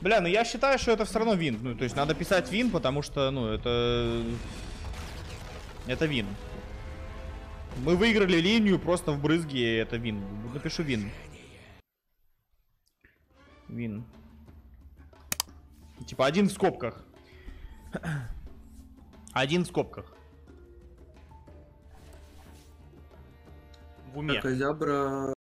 Бля, ну я считаю, что это все равно вин. Ну, то есть надо писать вин, потому что, ну, это... Это вин. Мы выиграли линию просто в брызге, это вин. Напишу вин. Вин. Типа один в скобках. Один в скобках. В уме. Козябра